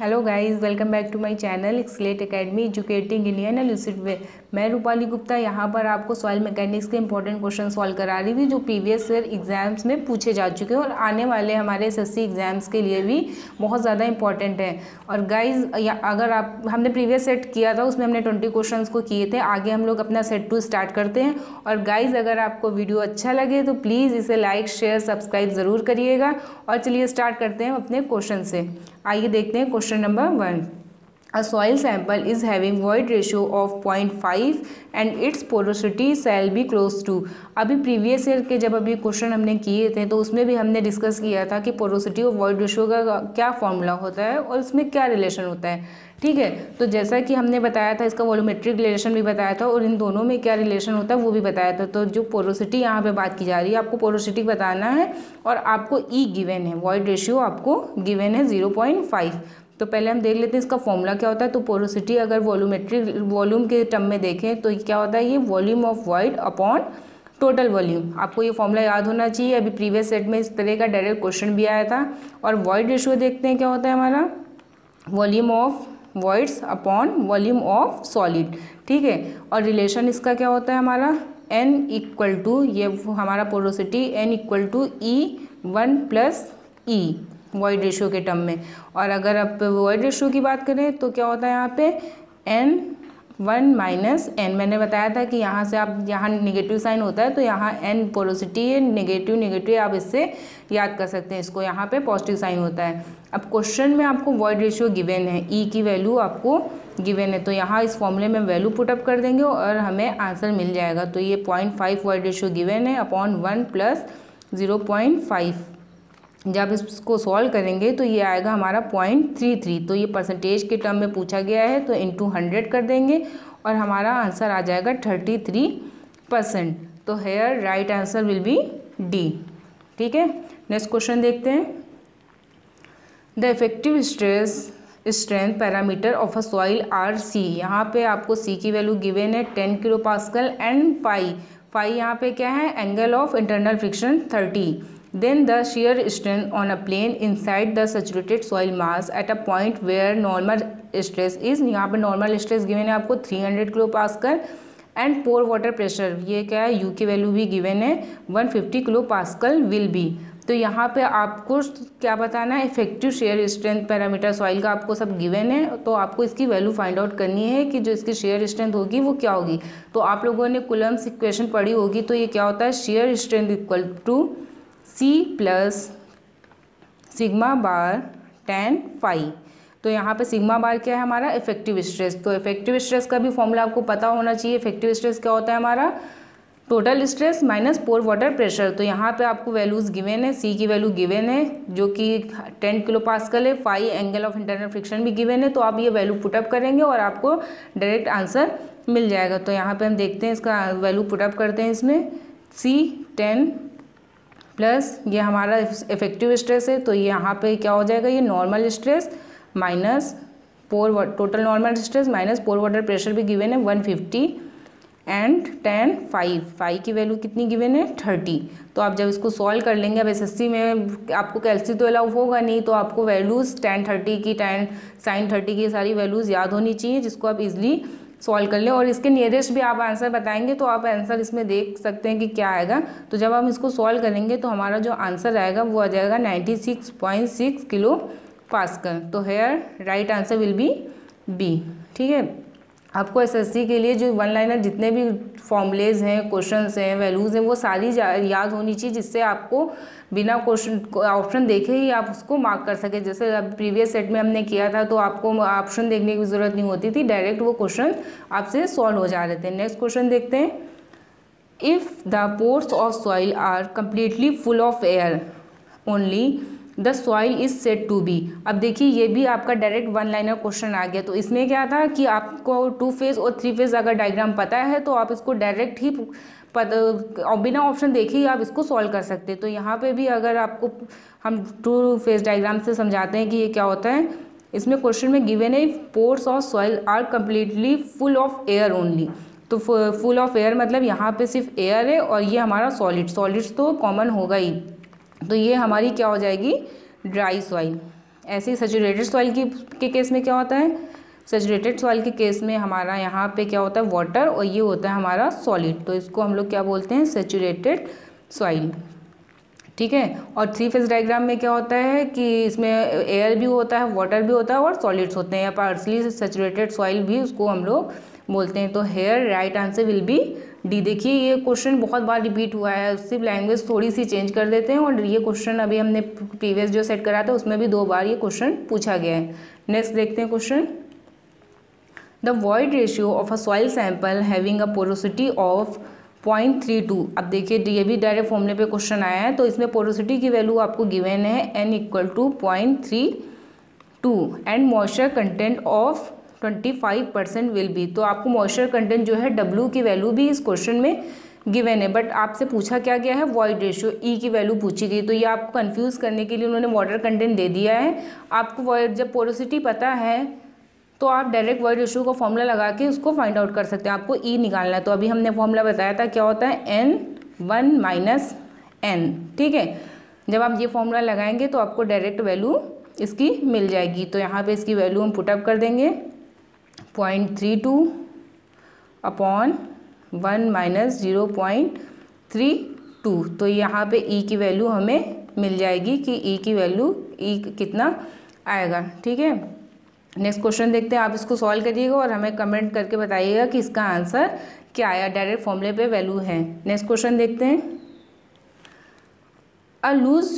Hello guys, welcome back to my channel एक्सलेट academy educating India in lucid way. मैं रूपाली गुप्ता यहाँ पर आपको soil mechanics के इंपॉर्टेंट क्वेश्चन सॉल्व करा रही हूँ जो प्रीवियस ईयर एग्जाम्स में पूछे जा चुके हैं और आने वाले हमारे एसएससी एग्जाम्स के लिए भी बहुत ज़्यादा इंपॉर्टेंट है। और गाइज अगर आप हमने प्रीवियस सेट किया था उसमें हमने 20 क्वेश्चन को किए थे। आगे हम लोग अपना सेट 2 स्टार्ट करते हैं। और गाइज अगर आपको वीडियो अच्छा लगे तो प्लीज़ इसे लाइक शेयर सब्सक्राइब ज़रूर करिएगा। और चलिए स्टार्ट करते हैं अपने क्वेश्चन से। आइए देखते हैं question number 1। A soil sample is having void ratio of 0.5 and its porosity shall be close to. अभी प्रीवियस ईयर के जब अभी क्वेश्चन हमने किए थे तो उसमें भी हमने डिस्कस किया था कि पोरोसिटी और वॉइड रेशियो का क्या फॉर्मूला होता है और उसमें क्या रिलेशन होता है। ठीक है, तो जैसा कि हमने बताया था इसका वॉल्यूमेट्रिक रिलेशन भी बताया था और इन दोनों में क्या रिलेशन होता है वो भी बताया था। तो जो पोरोसिटी यहाँ पे बात की जा रही है आपको पोरोसिटी बताना है और आपको ई गिवन है, वॉइड रेशियो आपको गिवन है 0.5। तो पहले हम देख लेते हैं इसका फॉर्मूला क्या होता है। तो पोरोसिटी अगर वॉल्यूमेट्रिक वॉल्यूम के टर्म में देखें तो क्या होता है, ये volume of void upon total volume. आपको ये फॉर्मूला याद होना चाहिए। अभी प्रीवियस सेट में इस तरह का डायरेक्ट क्वेश्चन भी आया था। और वॉइड रेशियो देखते हैं क्या होता है हमारा, volume of voids upon volume of solid. ठीक है, और रिलेशन इसका क्या होता है हमारा एन इक्वल टू, ये हमारा porosity n equal to E1 + E void ratio के टर्म में। और अगर आप वॉइड रेशियो की बात करें तो क्या होता है यहाँ पे N1 - N। मैंने बताया था कि यहाँ से आप यहाँ नेगेटिव साइन होता है तो यहाँ N पोरोसिटी है, नेगेटिव आप इससे याद कर सकते हैं इसको, यहाँ पे पॉजिटिव साइन होता है। अब क्वेश्चन में आपको वॉइड रेशियो गिवन है, E की वैल्यू आपको गिवन है तो यहाँ इस फॉर्मूले में वैल्यू पुटअप कर देंगे और हमें आंसर मिल जाएगा। तो ये 0.5 वॉइड रेशियो गिवन है अपॉन 1 + 0.5। जब इसको सॉल्व करेंगे तो ये आएगा हमारा 0.33। तो ये परसेंटेज के टर्म में पूछा गया है तो इनटू 100 कर देंगे और हमारा आंसर आ जाएगा 33%। तो here right answer will be D. ठीक है, नेक्स्ट क्वेश्चन देखते हैं। The effective strength parameter of a soil are C. यहाँ पे आपको सी की वैल्यू गिवेन है 10 kPa एंड पाई यहाँ पे क्या है, angle of internal friction 30। Then the shear strength on a plane inside the saturated soil mass at a point where normal stress is, यहाँ पर normal stress given है आपको 300 kPa and pore water pressure, ये क्या है U की value भी given है 150 kPa will be। तो यहाँ पे आपको क्या बताना है, effective shear strength parameter soil का आपको सब गिवन है तो आपको इसकी वैल्यू फाइंड आउट करनी है कि जो इसकी शेयर स्ट्रेंथ होगी वो क्या होगी। तो आप लोगों ने कूलम्स इक्वेशन पढ़ी होगी तो ये क्या होता है, shear strength equal to C + σ tan phi। तो यहाँ पे सिग्मा बार क्या है हमारा, इफेक्टिव स्ट्रेस। तो इफेक्टिव स्ट्रेस का भी फॉर्मूला आपको पता होना चाहिए। इफेक्टिव स्ट्रेस क्या होता है हमारा, total stress minus pore water pressure. तो यहाँ पे आपको वैल्यूज़ गिवन है, सी की वैल्यू गिवन है जो कि 10 kPa है, phi angle of internal friction भी गिवन है। तो आप ये वैल्यू पुटअप करेंगे और आपको डायरेक्ट आंसर मिल जाएगा। तो यहाँ पर हम देखते हैं इसका वैल्यू पुटअप करते हैं। इसमें C 10 प्लस ये हमारा इफेक्टिव स्ट्रेस है तो ये यहाँ पे क्या हो जाएगा, ये normal stress minus total normal stress minus pore water pressure भी गिवन है 150 एंड tan फाई की वैल्यू कितनी गिवन है 30। तो आप जब इसको सॉल्व कर लेंगे, अब एसएससी में आपको कैलसी तो अलाउ होगा नहीं तो आपको वैल्यूज़ tan 30 की sin 30 की सारी वैल्यूज़ याद होनी चाहिए जिसको आप इजिली सॉल्व कर लें। और इसके नियरेस्ट भी आप आंसर बताएंगे तो आप आंसर इसमें देख सकते हैं कि क्या आएगा। तो जब हम इसको सॉल्व करेंगे तो हमारा जो आंसर आएगा वो आ जाएगा 96.6 kPa। तो here right answer will be B. ठीक है, आपको एसएससी के लिए जो वन लाइनर जितने भी फॉर्मूलेज हैं, क्वेश्चंस हैं, वैल्यूज़ हैं वो सारी याद होनी चाहिए जिससे आपको बिना क्वेश्चन ऑप्शन देखे ही आप उसको मार्क कर सकें। जैसे अब प्रीवियस सेट में हमने किया था तो आपको ऑप्शन देखने की ज़रूरत नहीं होती थी, डायरेक्ट वो क्वेश्चन आपसे सॉल्व हो जा रहे थे। नेक्स्ट क्वेश्चन देखते हैं। If the pores of soil are completely full of air only the soil is said to be. अब देखिए ये भी आपका डायरेक्ट वन लाइनर क्वेश्चन आ गया। तो इसमें क्या था कि आपको 2 फेज और 3 फेज अगर डायग्राम पता है तो आप इसको डायरेक्ट ही बिना ऑप्शन देखे ही आप इसको सॉल्व कर सकते हैं। तो यहाँ पे भी अगर आपको हम 2 फेज डायग्राम से समझाते हैं कि ये क्या होता है। इसमें क्वेश्चन में गिवन है pores of soil are completely full of air only. तो फुल ऑफ एयर मतलब यहाँ पे सिर्फ एयर है और ये हमारा सॉलिड्स तो कॉमन होगा ही। तो ये हमारी क्या हो जाएगी, ड्राई सॉइल। ऐसे ही सैचुरेटेड सॉइल के केस में क्या होता है, सैचुरेटेड सॉइल के केस में हमारा यहाँ पे क्या होता है वाटर और ये होता है हमारा सॉलिड, तो इसको हम लोग क्या बोलते हैं सैचुरेटेड सॉइल। ठीक है, और थ्री फेज डायग्राम में क्या होता है कि इसमें एयर भी होता है, वाटर भी होता है और सॉलिड्स होते हैं या पार्सली सैचुरेटेड सॉइल भी उसको हम लोग बोलते हैं। तो here right answer will be D. देखिए ये क्वेश्चन बहुत बार रिपीट हुआ है, उससे लैंग्वेज थोड़ी सी चेंज कर देते हैं और ये क्वेश्चन अभी हमने प्रीवियस जो सेट करा था उसमें भी 2 बार ये क्वेश्चन पूछा गया है। नेक्स्ट देखते हैं question, the void ratio of a soil sample having a porosity of 0.32। अब देखिए ये भी डायरेक्ट फॉर्मूले पे क्वेश्चन आया है, तो इसमें पोरोसिटी की वैल्यू आपको गिवन है N = 0.32 and moisture content of 25% will be. तो आपको मॉइस्चर कंटेंट जो है W की वैल्यू भी इस क्वेश्चन में गिवन है, बट आपसे पूछा क्या गया है वॉइड रेशियो, E की वैल्यू पूछी गई। तो ये आपको कन्फ्यूज़ करने के लिए उन्होंने वाटर कंटेंट दे दिया है, आपको वॉइड जब पोरोसिटी पता है तो आप डायरेक्ट वॉइड रेशियो का फॉर्मूला लगा के उसको फाइंड आउट कर सकते हैं, आपको ई निकालना है। तो अभी हमने फॉर्मूला बताया था क्या होता है N1 - N। ठीक है, जब आप ये फॉर्मूला लगाएंगे तो आपको डायरेक्ट वैल्यू इसकी मिल जाएगी। तो यहाँ पे इसकी वैल्यू हम पुटअप कर देंगे 0.32 / 1 - 0.32। तो यहाँ पे ई की वैल्यू हमें मिल जाएगी कि ई की वैल्यू कितना आएगा। ठीक है, नेक्स्ट क्वेश्चन देखते हैं, आप इसको सॉल्व करिएगा और हमें कमेंट करके बताइएगा कि इसका आंसर क्या आया, डायरेक्ट फॉर्मूले पे वैल्यू है। नेक्स्ट क्वेश्चन देखते हैं, a loose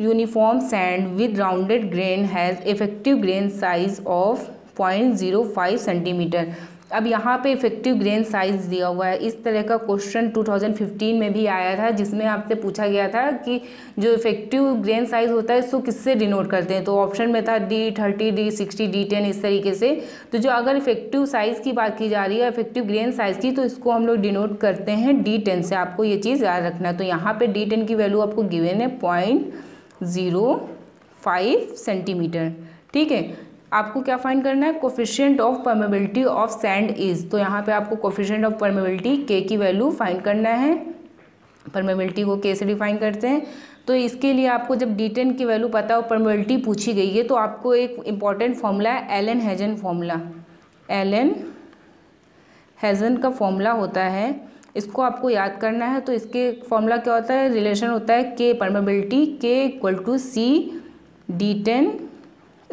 uniform sand with rounded grain has effective grain size of 0.05 centimetre. अब यहाँ पे इफेक्टिव ग्रेन साइज दिया हुआ है, इस तरह का क्वेश्चन 2015 में भी आया था जिसमें आपसे पूछा गया था कि जो इफेक्टिव ग्रेन साइज होता है इसको किससे डिनोट करते हैं। तो ऑप्शन में था D30, D60, D10 इस तरीके से। तो जो अगर इफेक्टिव साइज़ की बात की जा रही है इफेक्टिव ग्रेन साइज़ की, तो इसको हम लोग डिनोट करते हैं D10 से, आपको ये चीज़ याद रखना। तो यहाँ पर D10 की वैल्यू आपको गिवन है 0.05 सेंटीमीटर। ठीक है, आपको क्या फाइंड करना है, coefficient of permeability of sand is. तो यहाँ पे आपको कोफिशिएंट ऑफ परमेबिलिटी K की वैल्यू फाइंड करना है, परमेबिलिटी को K से डिफाइन करते हैं। तो इसके लिए आपको जब D10 की वैल्यू पता हो, परमेबिलिटी पूछी गई है, तो आपको एक इम्पॉर्टेंट फॉर्मूला है Allen Hazen formula. Allen Hazen का फॉर्मूला होता है, इसको आपको याद करना है। तो इसके फॉर्मूला क्या होता है, रिलेशन होता है K permeability K = C D10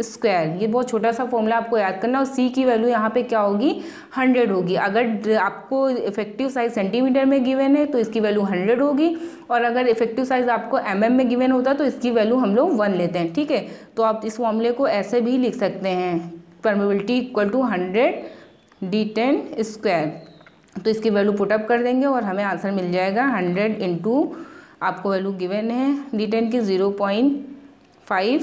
square. ये बहुत छोटा सा फॉर्मूला आपको याद करना है। और C की वैल्यू यहाँ पे क्या होगी 100 होगी। अगर आपको इफेक्टिव साइज सेंटीमीटर में गिवन है तो इसकी वैल्यू 100 होगी, और अगर इफेक्टिव साइज आपको mm में गिवन होता है तो इसकी वैल्यू हम लोग 1 लेते हैं। ठीक है, तो आप इस फॉर्मूले को ऐसे भी लिख सकते हैं, परमेबिलिटी = 100 D10 स्क्वायर। तो इसकी वैल्यू पुटअप कर देंगे और हमें आंसर मिल जाएगा 100 × आपको वैल्यू गिवन है D10 की 0.5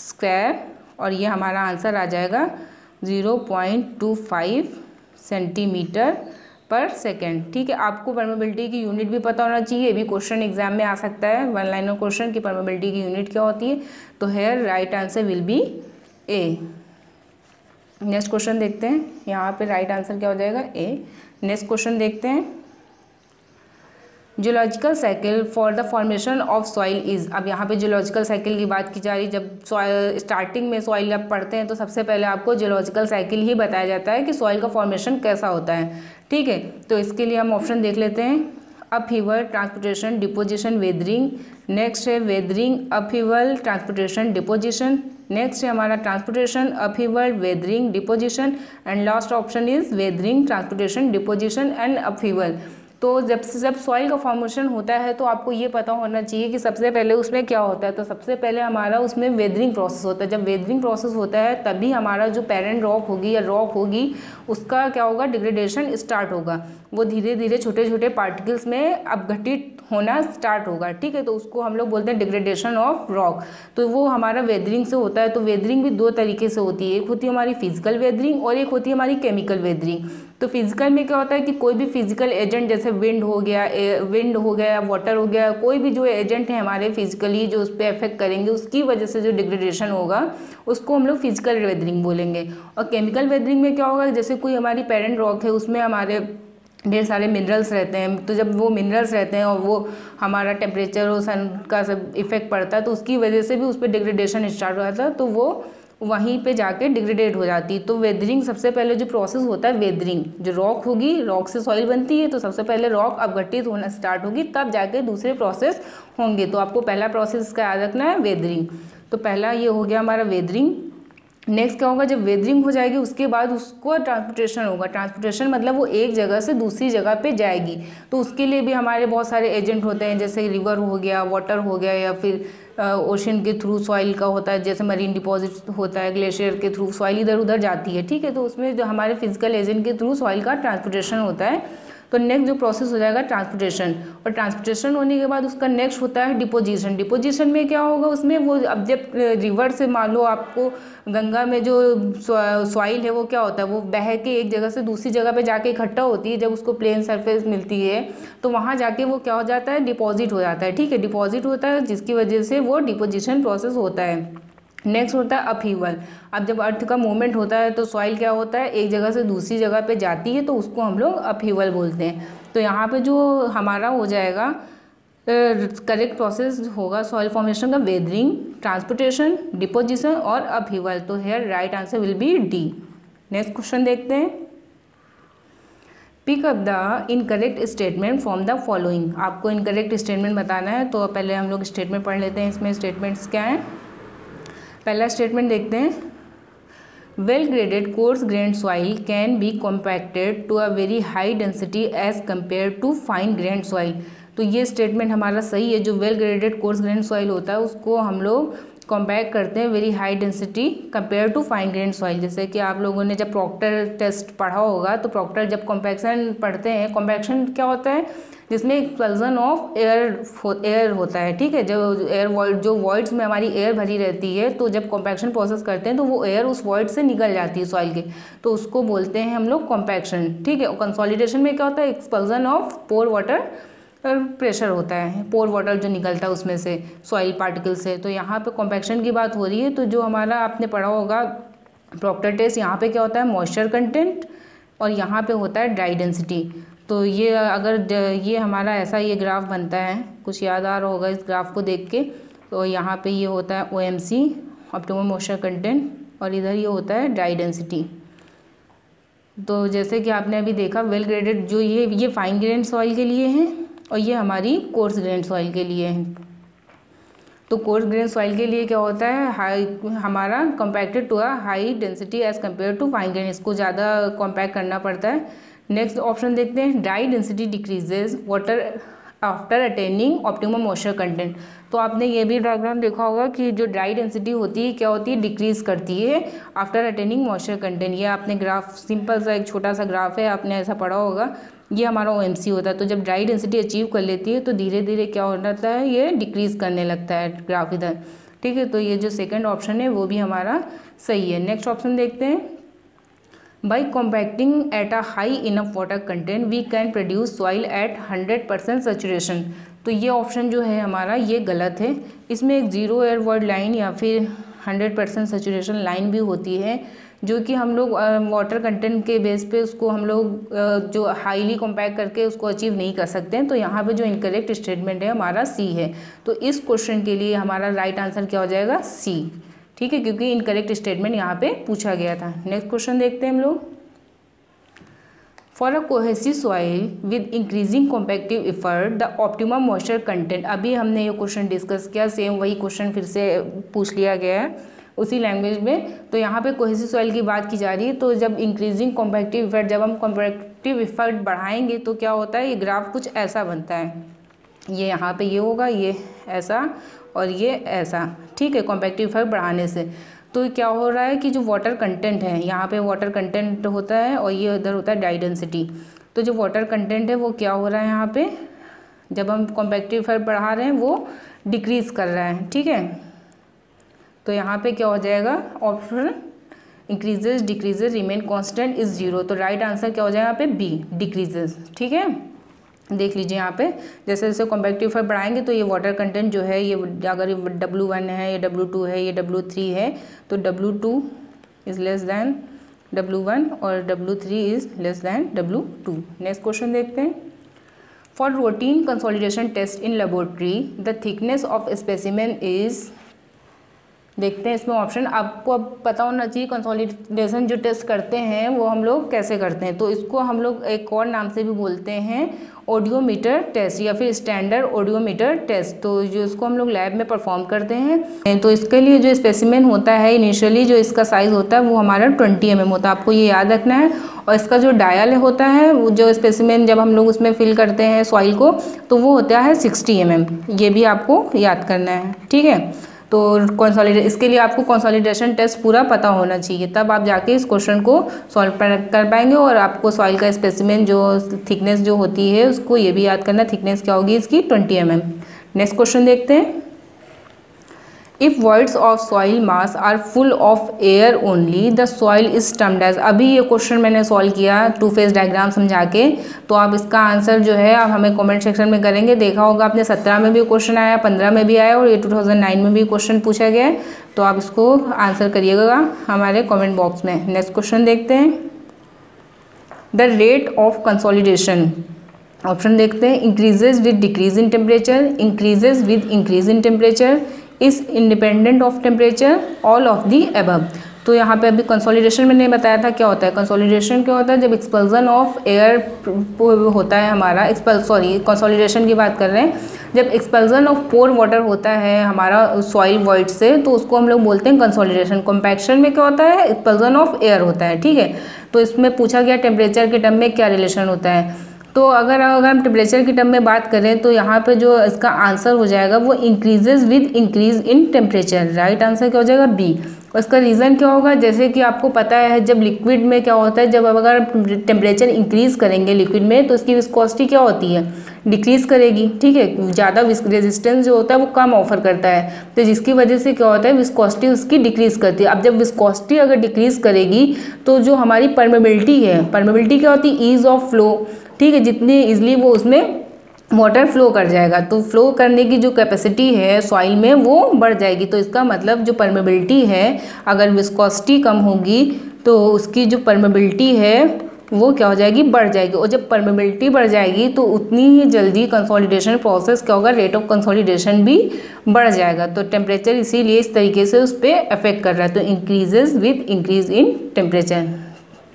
स्क्वायर, और ये हमारा आंसर आ जाएगा 0.25 सेंटीमीटर पर सेकेंड। ठीक है, आपको परमेबिलिटी की यूनिट भी पता होना चाहिए, भी क्वेश्चन एग्जाम में आ सकता है, 1 लाइनर क्वेश्चन की परमेबिलिटी की यूनिट क्या होती है। तो here right answer will be A। Next question देखते हैं, यहाँ पे राइट आंसर क्या हो जाएगा A। नेक्स्ट क्वेश्चन देखते हैं, geological cycle for the formation of soil is. अब यहाँ पे जियोलॉजिकल साइकिल की बात की जा रही है। जब सॉइल स्टार्टिंग में सॉइल आप पढ़ते हैं तो सबसे पहले आपको जियोलॉजिकल साइकिल ही बताया जाता है कि सॉइल का फॉर्मेशन कैसा होता है। ठीक है, तो इसके लिए हम ऑप्शन देख लेते हैं, upheaval, transportation, deposition, weathering. Next है weathering, upheaval, transportation, deposition. Next है हमारा transportation, upheaval, weathering, deposition, and last option is weathering, transportation, deposition and upheaval. तो जब सॉइल का फॉर्मेशन होता है तो आपको ये पता होना चाहिए कि सबसे पहले उसमें क्या होता है। तो सबसे पहले हमारा उसमें वेदरिंग प्रोसेस होता है। जब वेदरिंग प्रोसेस होता है तभी हमारा जो पेरेंट रॉक होगी या रॉक होगी उसका क्या होगा, डिग्रेडेशन स्टार्ट होगा, वो धीरे धीरे छोटे छोटे पार्टिकल्स में अपघटित होना स्टार्ट होगा। ठीक है, तो उसको हम लोग बोलते हैं डिग्रेडेशन ऑफ रॉक। तो वो हमारा वेदरिंग से होता है। तो वेदरिंग भी 2 तरीके से होती है, एक होती है हमारी फिजिकल वेदरिंग और एक होती है हमारी केमिकल वेदरिंग। तो फिजिकल में क्या होता है कि कोई भी फिजिकल एजेंट जैसे विंड हो गया, वाटर हो गया, कोई भी जो एजेंट है हमारे फिजिकली जो उस पर इफेक्ट करेंगे उसकी वजह से जो डिग्रेडेशन होगा उसको हम लोग फिजिकल वेदरिंग बोलेंगे। और केमिकल वेदरिंग में क्या होगा, जैसे कोई हमारी पेरेंट रॉक है उसमें हमारे ढेर सारे मिनरल्स रहते हैं, तो जब वो मिनरल्स रहते हैं और वो हमारा टेम्परेचर और सन का सब इफ़ेक्ट पड़ता है तो उसकी वजह से भी उस पर डिग्रेडेशन स्टार्ट हो जाता है, तो वो वहीं पे जाके डिग्रेडेड हो जाती है। तो वेदरिंग सबसे पहले जो प्रोसेस होता है, वेदरिंग जो रॉक होगी, रॉक से सॉइल बनती है, तो सबसे पहले रॉक अपघटित होना स्टार्ट होगी, तब जाके दूसरे प्रोसेस होंगे। तो आपको पहला प्रोसेस का याद रखना है वेदरिंग। तो पहला ये हो गया हमारा वेदरिंग। नेक्स्ट क्या होगा, जब वेदरिंग हो जाएगी उसके बाद उसको ट्रांसपोर्टेशन होगा। ट्रांसपोर्टेशन मतलब वो एक जगह से दूसरी जगह पे जाएगी, तो उसके लिए भी हमारे बहुत सारे एजेंट होते हैं, जैसे रिवर हो गया, वाटर हो गया, या फिर ओशन के थ्रू सॉइल का होता है, जैसे मरीन डिपॉजिट होता है, ग्लेशियर के थ्रू सॉइल इधर उधर जाती है, ठीक है। तो उसमें जो हमारे फिजिकल एजेंट के थ्रू सॉइल का ट्रांसपोर्टेशन होता है। तो नेक्स्ट जो प्रोसेस हो जाएगा ट्रांसपोर्टेशन, और ट्रांसपोर्टेशन होने के बाद उसका नेक्स्ट होता है डिपोजिशन। डिपोजिशन में क्या होगा, उसमें वो अब जब रिवर से मान लो आपको गंगा में जो सॉइल है वो क्या होता है, वो बह के एक जगह से दूसरी जगह पे जाके इकट्ठा होती है, जब उसको प्लेन सरफेस मिलती है तो वहाँ जाके वो क्या हो जाता है, डिपॉजिट हो जाता है, ठीक है, डिपॉजिट होता है, जिसकी वजह से वो डिपोजिशन प्रोसेस होता है। नेक्स्ट होता है अपहीवल। अब जब अर्थ का मूवमेंट होता है तो सॉइल क्या होता है, एक जगह से दूसरी जगह पे जाती है, तो उसको हम लोग अपहीवल बोलते हैं। तो यहाँ पे जो हमारा हो जाएगा करेक्ट प्रोसेस होगा सॉइल फॉर्मेशन का, वेदरिंग, ट्रांसपोर्टेशन, डिपोजिशन और अपहीवल। तो here right answer will be D. Next question देखते हैं, pick up the incorrect statement from the following. आपको इनकरेक्ट स्टेटमेंट बताना है, तो पहले हम लोग स्टेटमेंट पढ़ लेते हैं। इसमें स्टेटमेंट्स क्या हैं, पहला स्टेटमेंट देखते हैं, well graded coarse grained soil can be compacted to a very high density as compare to fine grained soil. तो ये स्टेटमेंट हमारा सही है, जो well graded coarse grained soil होता है उसको हम लोग कॉम्पैक्ट करते हैं very high density compare to fine grain soil. जैसे कि आप लोगों ने जब प्रॉक्टर टेस्ट पढ़ा होगा, तो प्रॉक्टर जब कॉम्पैक्शन पढ़ते हैं, कॉम्पैक्शन क्या होता है, जिसमें एक्सपल्जन ऑफ एयर होता है, ठीक है, जब एयर वॉइड, जो वॉइड्स में हमारी एयर भरी रहती है, तो जब कॉम्पैक्शन प्रोसेस करते हैं तो वो एयर उस वॉइड से निकल जाती है सॉइल के, तो उसको बोलते हैं हम लोग कॉम्पैक्शन, ठीक है। और कंसॉलिडेशन में क्या होता है, expulsion of pore water pressure होता है, पोर वाटर जो निकलता है उसमें से सॉइल पार्टिकल से। तो यहाँ पे कॉम्पैक्शन की बात हो रही है। तो जो हमारा आपने पढ़ा होगा प्रॉक्टर टेस्ट, यहाँ पे क्या होता है मॉइस्चर कंटेंट, और यहाँ पे होता है ड्राई डेंसिटी। तो ये अगर ये हमारा ऐसा ये ग्राफ बनता है, कुछ याद आ रहा होगा इस ग्राफ को देख के, तो यहाँ पर ये होता है OMC, ऑप्टिमम मॉइस्चर कंटेंट, और इधर ये होता है ड्राई डेंसिटी। तो जैसे कि आपने अभी देखा वेल ग्रेडेड जो ये फाइन ग्रेन सॉइल के लिए हैं और ये हमारी कोर्स ग्रेन सॉइल के लिए है। तो कोर्स ग्रेन सॉइल के लिए क्या होता है, हाई हमारा compacted to a high density as compare to fine grain, इसको ज़्यादा कॉम्पैक्ट करना पड़ता है। नेक्स्ट ऑप्शन देखते हैं, dry density decreases water after attaining optimum moisture content. तो आपने ये भी डायग्राम देखा होगा कि जो ड्राई डेंसिटी होती है क्या होती है, डिक्रीज करती है आफ्टर अटेनिंग मॉइस्चर कंटेंट। ये आपने ग्राफ, सिंपल सा एक छोटा सा ग्राफ है, आपने ऐसा पढ़ा होगा, ये हमारा OMC होता है। तो जब ड्राई डेंसिटी अचीव कर लेती है तो धीरे धीरे क्या हो जाता है, ये डिक्रीज करने लगता है ग्राफ इधर, ठीक है। तो ये जो सेकंड ऑप्शन है वो भी हमारा सही है। नेक्स्ट ऑप्शन देखते हैं, by compacting at a high enough water content we can produce soil at 100% saturation. तो ये ऑप्शन जो है हमारा ये गलत है, इसमें एक जीरो एयर वॉइड लाइन या फिर 100% सेचुरेशन लाइन भी होती है, जो कि हम लोग वाटर कंटेंट के बेस पे उसको हम लोग जो हाईली कॉम्पैक्ट करके उसको अचीव नहीं कर सकते हैं। तो यहाँ पे जो इनकरेक्ट स्टेटमेंट है हमारा C है। तो इस क्वेश्चन के लिए हमारा राइट आंसर क्या हो जाएगा, C, ठीक है, क्योंकि इनकरेक्ट स्टेटमेंट यहाँ पे पूछा गया था। नेक्स्ट क्वेश्चन देखते हैं हम लोग, for a cohesive soil with increasing compactive effort the optimum moisture content. अभी हमने ये क्वेश्चन डिस्कस किया, सेम वही क्वेश्चन फिर से पूछ लिया गया है उसी लैंग्वेज में। तो यहाँ पे कोहेसिव सॉइल की बात की जा रही है। तो जब इंक्रीजिंग कॉम्पैक्टिव इफेक्ट, जब हम कॉम्पैक्टिव इफेक्ट बढ़ाएंगे तो क्या होता है, ये ग्राफ कुछ ऐसा बनता है, ये यहाँ पे ये होगा, ये ऐसा और ये ऐसा, ठीक है, कॉम्पैक्टिव इफेक्ट बढ़ाने से। तो क्या हो रहा है कि जो वाटर कंटेंट है, यहाँ पे वाटर कंटेंट होता है और ये उधर होता है ड्राई डेंसिटी। तो जो वाटर कंटेंट है वो क्या हो रहा है, यहाँ पे जब हम कॉम्पैक्टिव इफेक्ट बढ़ा रहे हैं वो डिक्रीज़ कर रहा है, ठीक है। तो यहाँ पे क्या हो जाएगा option, increases decreases remain constant is zero. तो राइट आंसर क्या हो जाएगा यहाँ पे बी, डिक्रीजेस, ठीक है। देख लीजिए यहाँ पे जैसे जैसे कॉम्पैक्टिव इफेक्ट बढ़ाएंगे तो ये वाटर कंटेंट जो है, ये अगर ये W1 है, ये W2 है, ये W3 है, तो W2 is less then W1 और W3 is less than W2. Next question देखते हैं. For routine consolidation test in laboratory the thickness of specimen is, देखते हैं इसमें ऑप्शन. आपको अब पता होना चाहिए कंसोलिडेशन जो टेस्ट करते हैं वो हम लोग कैसे करते हैं, तो इसको हम लोग एक और नाम से भी बोलते हैं ऑडियोमीटर टेस्ट या फिर स्टैंडर्ड ऑडियोमीटर टेस्ट. तो जो इसको हम लोग लैब में परफॉर्म करते हैं, तो इसके लिए जो स्पेसिमेन होता है इनिशियली जो इसका साइज़ होता है वो हमारा 20 mm होता है, आपको ये याद रखना है. और इसका जो डायल होता है वो जो स्पेसिमेन जब हम लोग उसमें फिल करते हैं सॉइल को तो वो होता है 60 mm. ये भी आपको याद करना है, ठीक है. तो इसके लिए आपको कंसोलिडेशन टेस्ट पूरा पता होना चाहिए, तब आप जाके इस क्वेश्चन को सॉल्व कर पाएंगे. और आपको सॉइल का स्पेसिमेन जो थिकनेस जो होती है उसको ये भी याद करना, थिकनेस क्या होगी इसकी 20 mm. नेक्स्ट क्वेश्चन देखते हैं. If voids of soil mass are full of air only the soil is termed as. अभी ये क्वेश्चन मैंने सॉल्व किया टू फेज डायग्राम समझा के, तो आप इसका आंसर जो है आप हमें कमेंट सेक्शन में करेंगे. देखा होगा आपने 2017 में भी क्वेश्चन आया, 2015 में भी आया और ये 2009 में भी क्वेश्चन पूछा गया है, तो आप इसको आंसर करिएगा हमारे कॉमेंट बॉक्स में. नेक्स्ट क्वेश्चन देखते हैं. The rate of consolidation, option देखते हैं. Increases with decrease in temperature, increases with increase in temperature, is independent of temperature, all of the above. तो यहाँ पे अभी कंसोलिडेशन मैंने बताया था क्या होता है. कंसोलिडेशन क्या होता है, जब एक्सपल्सन ऑफ एयर होता है हमारा कंसोलिडेशन की बात कर रहे हैं, जब एक्सपल्सन ऑफ पोर वाटर होता है हमारा सॉइल वॉइड से तो उसको हम लोग बोलते हैं कंसोलिडेशन. कॉम्पैक्शन में क्या होता है, एक्सपल्सन ऑफ एयर होता है, ठीक है. तो इसमें पूछा गया टेम्परेचर के टर्म में क्या रिलेशन होता है, तो अगर हम टेम्परेचर की टर्म में बात करें तो यहाँ पे जो इसका आंसर हो जाएगा वो increases with increase in temperature. Right answer क्या हो जाएगा, बी. और इसका रीज़न क्या होगा, जैसे कि आपको पता है जब लिक्विड में क्या होता है, जब अगर टेम्परेचर इंक्रीज़ करेंगे लिक्विड में तो इसकी विस्कोसिटी क्या होती है, डिक्रीज़ करेगी, ठीक है. ज़्यादा रेजिस्टेंस जो होता है वो कम ऑफर करता है, तो जिसकी वजह से क्या होता है विस्कोसिटी उसकी डिक्रीज़ करती है. अब जब विस्कोसिटी अगर डिक्रीज़ करेगी तो जो हमारी परमेबिलिटी है, परमेबिलिटी क्या होती है, ईज़ ऑफ फ्लो, ठीक है, जितनी इजीली वो उसमें वाटर फ्लो कर जाएगा तो फ्लो करने की जो कैपेसिटी है सॉइल में वो बढ़ जाएगी. तो इसका मतलब जो परमेबिलिटी है, अगर विस्कोसिटी कम होगी तो उसकी जो परमेबिलिटी है वो क्या हो जाएगी, बढ़ जाएगी. और जब परमेबिलिटी बढ़ जाएगी तो उतनी ही जल्दी कंसोलिडेशन प्रोसेस क्या होगा, रेट ऑफ कंसोलिडेशन भी बढ़ जाएगा. तो टेम्परेचर इसीलिए इस तरीके से उस पर अफेक्ट कर रहा है. तो increases with increase in temperature,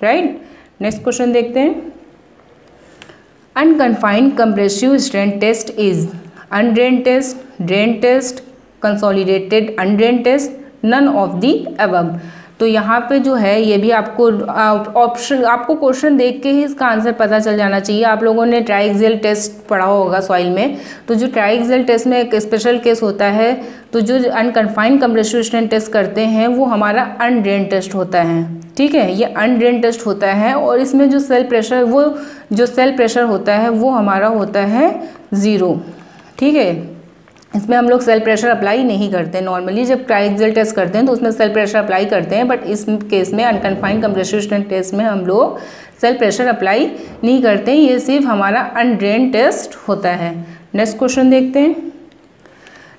right. Next question देखते हैं. Unconfined compressive strength test is undrained test, drained test, consolidated undrained test, none of the above. तो यहाँ पे जो है ये भी आपको ऑप्शन, आपको क्वेश्चन देख के ही इसका आंसर पता चल जाना चाहिए. आप लोगों ने ट्राइएक्सियल टेस्ट पढ़ा होगा सॉइल में, तो जो ट्राइएक्सियल टेस्ट में एक स्पेशल केस होता है, तो जो अनकन्फाइंड कंप्रेसिव स्ट्रेंथ टेस्ट करते हैं वो हमारा अनड्रेन टेस्ट होता है, ठीक है. ये अनड्रेन टेस्ट होता है और इसमें जो सेल प्रेशर, वो जो सेल प्रेशर होता है वो हमारा होता है 0, ठीक है. इसमें हम लोग सेल प्रेशर अप्लाई नहीं करते. नॉर्मली जब ट्राइएक्सियल टेस्ट करते हैं तो उसमें सेल प्रेशर अप्लाई करते हैं, बट इस केस में अनकन्फाइंड कंप्रेसिव स्ट्रेंथ टेस्ट में हम लोग सेल प्रेशर अप्लाई नहीं करते, ये सिर्फ हमारा अनड्रेन टेस्ट होता है. नेक्स्ट क्वेश्चन देखते हैं.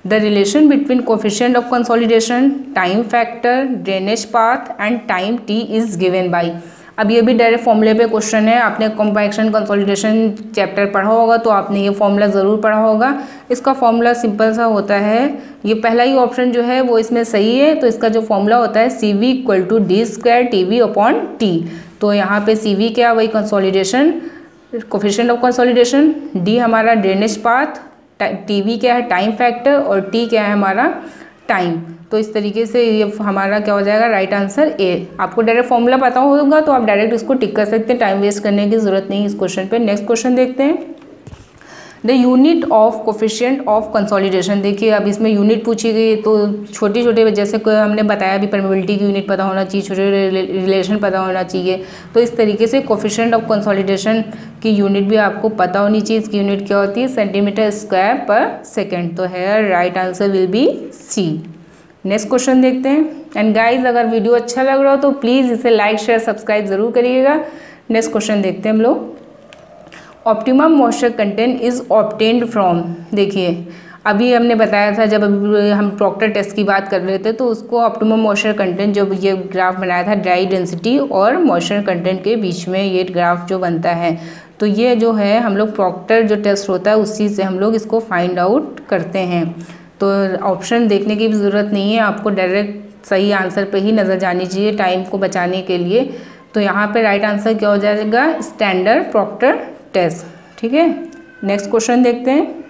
The relation between coefficient of consolidation, time factor, drainage path and time T is given by. अब ये भी डायरेक्ट फॉर्मूले पे क्वेश्चन है. आपने कॉम्पैक्शन कंसोलिडेशन चैप्टर पढ़ा होगा तो आपने ये फॉर्मूला ज़रूर पढ़ा होगा. इसका फॉर्मूला सिंपल सा होता है, ये पहला ही ऑप्शन जो है वो इसमें सही है. तो इसका जो फॉर्मूला होता है CV इक्वल टू D²TV/T. तो यहाँ पे CV क्या, वही consolidation, coefficient of consolidation, D हमारा ड्रेनेज पाथ, TV क्या है टाइम फैक्टर और T क्या है हमारा टाइम. तो इस तरीके से ये हमारा क्या हो जाएगा, राइट आंसर ए. आपको डायरेक्ट फॉर्मूला पता होगा तो आप डायरेक्ट इसको टिक कर सकते हैं, टाइम वेस्ट करने की ज़रूरत नहीं इस क्वेश्चन पे. नेक्स्ट क्वेश्चन देखते हैं. The unit of coefficient of consolidation. देखिए अब इसमें यूनिट पूछी गई तो छोटे छोटे, जैसे हमने बताया अभी परमेबिलिटी की यूनिट पता होना चाहिए, छोटे रिलेशन पता होना चाहिए, तो इस तरीके से कोफिशिएंट ऑफ कंसोलिडेशन की यूनिट भी आपको पता होनी चाहिए. इसकी यूनिट क्या होती है, सेंटीमीटर स्क्वायर पर सेकेंड. तो here right answer will be C. Next question देखते हैं. एंड गाइज अगर वीडियो अच्छा लग रहा हो तो प्लीज़ इसे लाइक शेयर सब्सक्राइब ज़रूर करिएगा. नेक्स्ट क्वेश्चन देखते हैं हम लोग. Optimum moisture content is obtained from. देखिए अभी हमने बताया था जब हम प्रॉक्टर टेस्ट की बात कर रहे थे तो उसको ऑप्टिमम मॉइस्चर कंटेंट जो ये ग्राफ बनाया था ड्राई डेंसिटी और मॉइस्चर कंटेंट के बीच में ये ग्राफ जो बनता है, तो ये जो है हम लोग प्रॉक्टर जो टेस्ट होता है उसी से हम लोग इसको फाइंड आउट करते हैं। तो ऑप्शन देखने की भी ज़रूरत नहीं है, आपको डायरेक्ट सही आंसर पे ही नज़र जानी चाहिए टाइम को बचाने के लिए। तो यहाँ पे राइट आंसर क्या हो जाएगा, स्टैंडर्ड प्रॉक्टर टेस्ट। ठीक है, नेक्स्ट क्वेश्चन देखते हैं।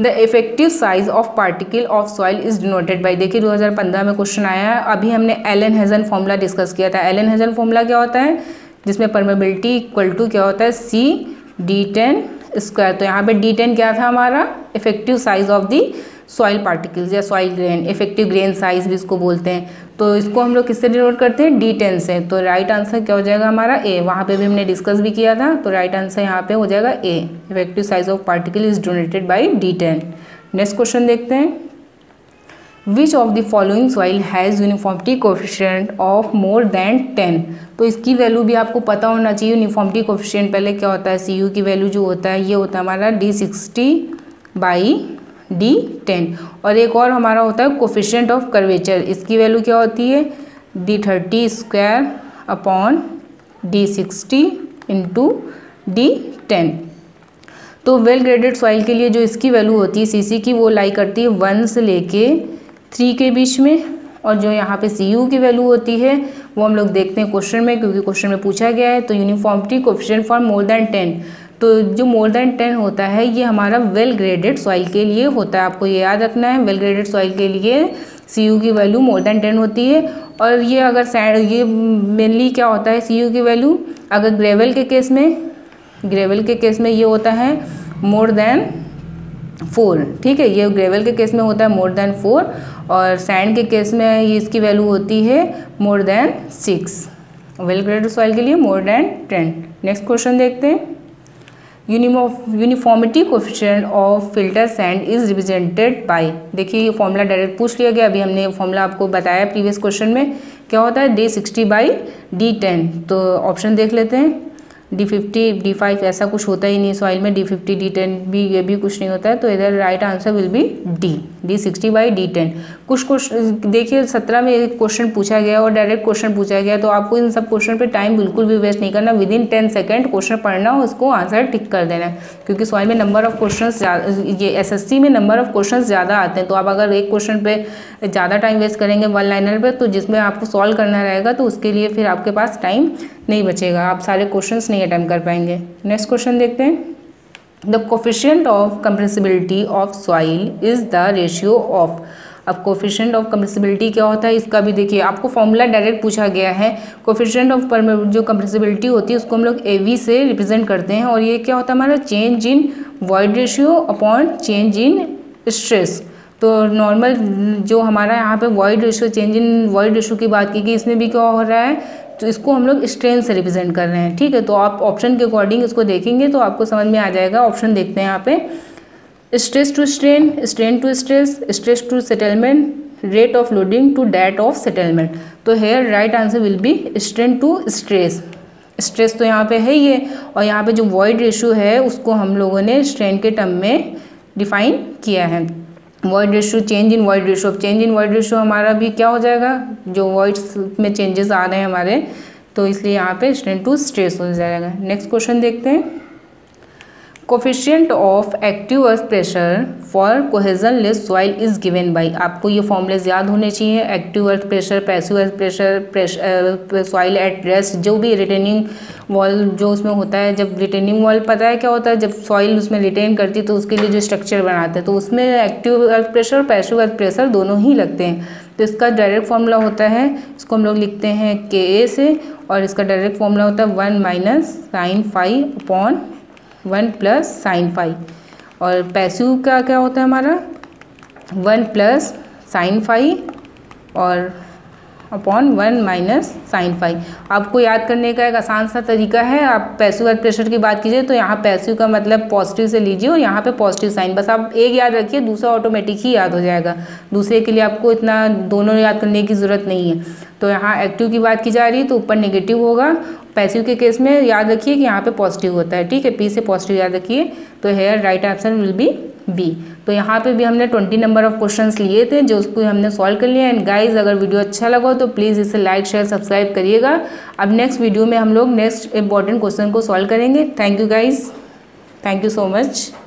The effective size of particle of soil is denoted by. देखिए 2015 में क्वेश्चन आया है। अभी हमने एलन हेजन फॉर्मूला डिस्कस किया था। एलन हेजन फॉर्मूला क्या होता है, जिसमें परमेबिलिटी इक्वल टू क्या होता है C d10 स्क्वायर। तो यहाँ पे d10 क्या था हमारा, effective size of the soil particles या soil grain, effective grain size भी इसको बोलते हैं। तो इसको हम लोग किससे डिनोट करते हैं, d10 से। तो राइट आंसर क्या हो जाएगा हमारा A। वहाँ पे भी हमने डिस्कस भी किया था, तो राइट आंसर यहाँ पे हो जाएगा A, effective size of particle is donated by d10। Next question देखते हैं। Which of the following soil has uniformity coefficient of more than 10। तो इसकी वैल्यू भी आपको पता होना चाहिए। यूनिफॉर्मिटी कोफिशिएंट पहले क्या होता है, CU की वैल्यू जो होता है ये होता है हमारा D60/D10। और एक और हमारा होता है कोफिशिएंट ऑफ कर्वेचर, इसकी वैल्यू क्या होती है D30² / D60 × D10। तो वेल ग्रेडेड सॉइल के लिए जो इसकी वैल्यू होती है CC की, वो लाई करती है 1 से लेके 3 के बीच में। और जो यहाँ पे CU की वैल्यू होती है वो हम लोग देखते हैं क्वेश्चन में, क्योंकि क्वेश्चन में पूछा गया है। तो uniformity coefficient for more than 10, तो जो मोर दैन 10 होता है ये हमारा वेल ग्रेडेड सॉइल के लिए होता है। आपको ये याद रखना है, वेल ग्रेडेड सॉइल के लिए CU की वैल्यू मोर दैन 10 होती है। और ये अगर सैंड, ये मेनली क्या होता है CU की वैल्यू, अगर ग्रेवल के केस में, ग्रेवल के केस में ये होता है मोर दैन 4। ठीक है, ये ग्रेवल के केस में होता है मोर दैन 4। और सैंड के केस में ये इसकी वैल्यू होती है more than 6। Well graded soil के लिए मोर दैन 10। नेक्स्ट क्वेश्चन देखते हैं। Uniformity coefficient of filter sand is represented by. देखिए ये फॉर्मूला डायरेक्ट पूछ लिया गया। अभी हमने फॉर्मूला आपको बताया प्रीवियस क्वेश्चन में, क्या होता है D60/D10। तो ऑप्शन देख लेते हैं। D50, D5 ऐसा कुछ होता ही नहीं सॉइल में। D50, D10 भी, ये भी कुछ नहीं होता है। तो इधर right answer will B D60/D10। कुछ क्वेश्चन देखिए 17 में एक क्वेश्चन पूछा गया और डायरेक्ट क्वेश्चन पूछा गया, तो आपको इन सब क्वेश्चन पे टाइम बिल्कुल भी वेस्ट नहीं करना। विदिन 10 सेकेंड क्वेश्चन पढ़ना, उसको आंसर टिक कर देना है, क्योंकि सॉइल में नंबर ऑफ क्वेश्चन, ये SSC में नंबर ऑफ क्वेश्चन ज़्यादा आते हैं। तो आप अगर एक क्वेश्चन पर ज़्यादा टाइम वेस्ट करेंगे 1 लाइनर पर, तो जिसमें आपको सॉल्व करना रहेगा, तो उसके लिए फिर आपके पास टाइम नहीं बचेगा, आप सारे क्वेश्चंस नहीं अटेम्प्ट कर पाएंगे। नेक्स्ट क्वेश्चन देखते हैं। The coefficient of compressibility of soil is the ratio of. अब कोफिशिएंट ऑफ कंप्रेसिबिलिटी क्या होता है, इसका भी देखिए आपको फॉर्मूला डायरेक्ट पूछा गया है। कोफिशिएंट ऑफ जो कंप्रेसिबिलिटी होती है उसको हम लोग AV से रिप्रेजेंट करते हैं। और ये क्या होता है हमारा, change in void ratio upon change in stress. तो नॉर्मल जो हमारा यहाँ पे void ratio, change in void ratio की बात की गई, इसमें भी क्या हो रहा है, तो इसको हम लोग स्ट्रेन से रिप्रेजेंट कर रहे हैं। ठीक है, तो आप ऑप्शन के अकॉर्डिंग इसको देखेंगे तो आपको समझ में आ जाएगा। ऑप्शन देखते हैं यहाँ पे, stress to strain, strain to stress, stress to settlement, rate of loading to date of settlement. तो here right answer will be strain to stress. Stress तो यहाँ पे है ये, और यहाँ पे जो वॉइड रेशियो है उसको हम लोगों ने स्ट्रेन के टर्म में डिफाइन किया है। Void ratio, change in void ratio, change in void ratio हमारा भी क्या हो जाएगा, जो वॉइड्स में चेंजेस आ रहे हैं हमारे, तो इसलिए यहाँ पे स्ट्रेन टू स्ट्रेस हो जाएगा। नेक्स्ट क्वेश्चन देखते हैं। Coefficient of active earth pressure for cohesion less soil is given by. आपको ये फॉर्मूले याद होने चाहिए, active earth pressure, passive earth pressure, soil at rest, जो भी रिटेनिंग वॉल जो उसमें होता है। जब रिटेनिंग वॉल पता है क्या होता है, जब सॉइल उसमें रिटेन करती है तो उसके लिए जो स्ट्रक्चर बनाते हैं, तो उसमें एक्टिव अर्थ प्रेशर और पैसिव अर्थ प्रेशर दोनों ही लगते हैं। तो इसका डायरेक्ट फॉर्मूला होता है, इसको हम लोग लिखते हैं KA से, और इसका डायरेक्ट फॉर्मूला होता है 1 - sin φ / 1 + sin φ। और पैसिव का क्या होता है हमारा, 1 + sin φ और अपॉन 1 - sin φ। आपको याद करने का एक आसान सा तरीका है। आप पैसिव अर्थ प्रेशर की बात कीजिए तो यहाँ पैसिव का मतलब पॉजिटिव से लीजिए, और यहाँ पे पॉजिटिव साइन, बस आप एक याद रखिए, दूसरा ऑटोमेटिक ही याद हो जाएगा। दूसरे के लिए आपको इतना दोनों याद करने की ज़रूरत नहीं है। तो यहाँ एक्टिव की बात की जा रही है तो ऊपर नेगेटिव होगा, पैसिव के केस में याद रखिए कि यहाँ पे पॉजिटिव होता है। ठीक है, P से पॉजिटिव याद रखिए। तो here right answer will be B. तो यहाँ पे भी हमने 20 नंबर ऑफ क्वेश्चंस लिए थे जो उसको हमने सॉल्व कर लिया। एंड गाइस अगर वीडियो अच्छा लगा तो प्लीज़ इसे लाइक शेयर सब्सक्राइब करिएगा। अब नेक्स्ट वीडियो में हम लोग नेक्स्ट इंपॉर्टेंट क्वेश्चन को सॉल्व करेंगे। Thank you guys, thank you so much.